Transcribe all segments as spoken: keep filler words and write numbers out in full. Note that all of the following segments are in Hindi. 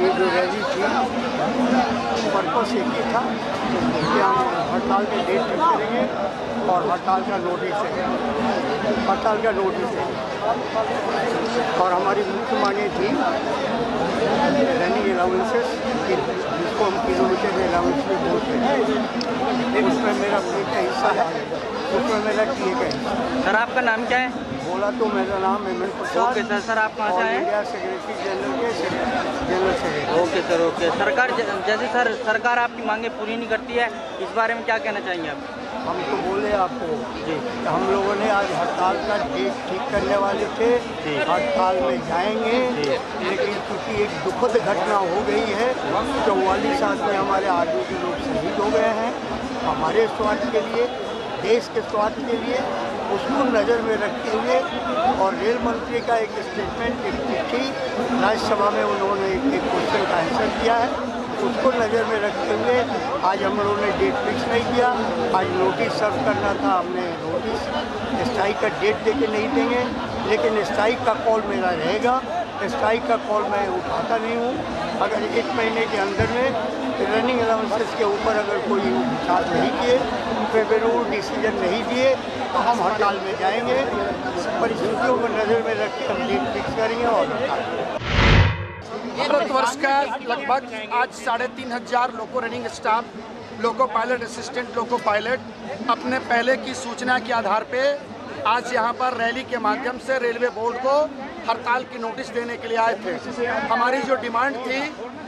ये जो रैली थी पर्पस एक ही था कि हम हड़ताल की डेट फिक्स करेंगे और हड़ताल का नोटिस है, हड़ताल का नोटिस है। और हमारी मुख्य मांगें थी रनिंग अलाउंसेस, जिसको हम किलोमीटर में अलाउंस भी बोलते हैं, उसमें मेरा फ्लीट का हिस्सा है, उसमें मेरा टी ए का हिस्सा है। सर आपका नाम क्या है? बोला तो मेरा नाम M M Patwari. Okay sir, आप कहाँ से आए? इंडिया सेक्रेटरी जनरल के general secretary. Okay sir, okay. सरकार जैसे सर सरकार आपकी मांगें पूरी नहीं करती है, इस बारे में क्या कहना चाहिए आप? हम तो बोले आपको जी, हम लोगों ने आज हड़ताल का डेट ठीक करने वाले थे, हड़ताल में जाएंगे, लेकिन क्योंकि एक दुखद घटना हो गई है, चौवालीस आदमी हमारे आर्मी के लोग शहीद हो गए हैं। हमारे स्वास्थ्य के लिए, देश के स्वास्थ्य के लिए, उसको नज़र में रखते हुए और रेल मंत्री का एक स्टेटमेंट, एक चिट्ठी राज्यसभा में उन्होंने एक क्वेश्चन का आंसर किया है, उसको नज़र में रखते हुए आज हम लोगों ने डेट फिक्स नहीं किया। आज नोटिस सर्व करना था, हमने नोटिस स्ट्राइक का डेट दे के नहीं देंगे, लेकिन स्ट्राइक का कॉल मेरा रहेगा। स्ट्राइक का कॉल मैं उठाता नहीं हूँ। अगर एक महीने के अंदर में रनिंग अलाउंसेस के ऊपर अगर कोई विचार नहीं किए, फेवरेबल डिसीजन नहीं दिए, तो हम हड़ताल में जाएँगे। परिस्थितियों को नज़र में रख के हम डेट फिक्स करेंगे और हड़ताल। भारत वर्ष का लगभग आज साढ़े तीन हज़ार loco running staff, loco pilot assistant, loco pilot अपने पहले की सूचना के आधार पे आज यहाँ पर रैली के माध्यम से रेलवे बोर्ड को हड़ताल की नोटिस देने के लिए आए थे। हमारी जो डिमांड थी,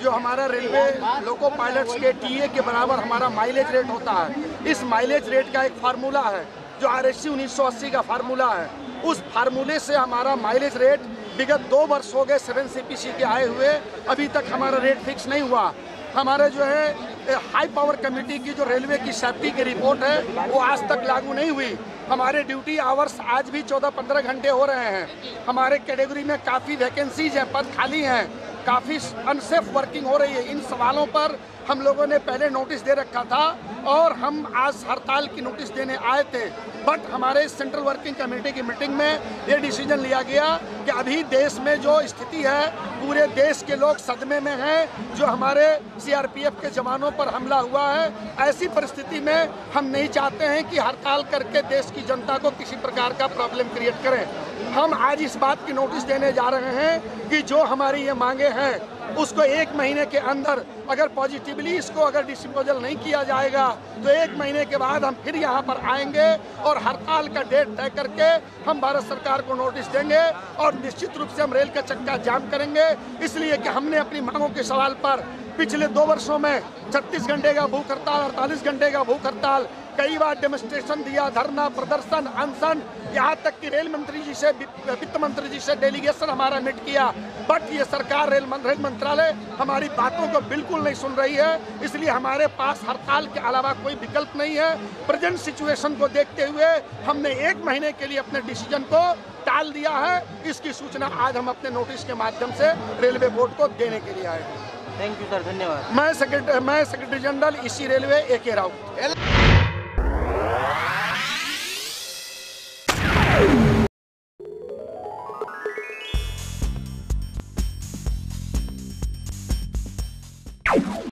जो हमारा रेलवे लोको पायलट्स के टीए के बराबर हमारा माइलेज रेट होता है, इस माइलेज रेट का एक फार्मूला है जो आर एस सी उन्नीस सौ अस्सी का फार्मूला है। उस फार्मूले से हमारा माइलेज रेट विगत दो वर्ष हो गए सेवन सी पी सी के आए हुए, अभी तक हमारा रेट फिक्स नहीं हुआ। हमारे जो है हाई पावर कमेटी की जो रेलवे की सेफ्टी की रिपोर्ट है, वो आज तक लागू नहीं हुई। हमारे ड्यूटी आवर्स आज भी चौदह पंद्रह घंटे हो रहे हैं। हमारे कैटेगरी में काफ़ी वैकेंसीज हैं, पद खाली हैं, काफ़ी अनसेफ वर्किंग हो रही है। इन सवालों पर हम लोगों ने पहले नोटिस दे रखा था और हम आज हड़ताल की नोटिस देने आए थे, बट हमारे सेंट्रल वर्किंग कमेटी की मीटिंग में ये डिसीजन लिया गया कि अभी देश में जो स्थिति है, पूरे देश के लोग सदमे में हैं, जो हमारे सी आर पी एफ के जवानों पर हमला हुआ है। ऐसी परिस्थिति में हम नहीं चाहते हैं कि हड़ताल करके देश की जनता को किसी प्रकार का प्रॉब्लम क्रिएट करें। हम आज इस बात की नोटिस देने जा रहे हैं कि जो हमारी ये मांगे हैं, उसको एक महीने के अंदर अगर पॉजिटिवली इसको अगर डिस्पोजल नहीं किया जाएगा, तो एक महीने के बाद हम फिर यहाँ पर आएंगे और हड़ताल का डेट तय करके हम भारत सरकार को नोटिस देंगे और निश्चित रूप से हम रेल का चक्का जाम करेंगे। इसलिए कि हमने अपनी मांगों के सवाल पर पिछले दो वर्षों में छत्तीस घंटे का भूख हड़ताल, अड़तालीस घंटे का भूख हड़ताल, कई बार डेमोस्ट्रेशन दिया, धरना, प्रदर्शन, अनशन, यहाँ तक कि रेल मंत्री जी से, वित्त मंत्री जी से डेलीगेशन हमारा मीट किया, बट ये सरकार, रेल मंत्रालय हमारी बातों को बिल्कुल नहीं सुन रही है। इसलिए हमारे पास हड़ताल के अलावा कोई विकल्प नहीं है। प्रेजेंट सिचुएशन को देखते हुए हमने एक महीने के लिए अपने डिसीजन को टाल दिया है। इसकी सूचना आज हम अपने नोटिस के माध्यम से रेलवे बोर्ड को देने के लिए आए हैं। थैंक यू सर, धन्यवाद। मैं सेक्रेटरी मैं सेक्रेटरी जनरल इसी रेलवे ए के राउत।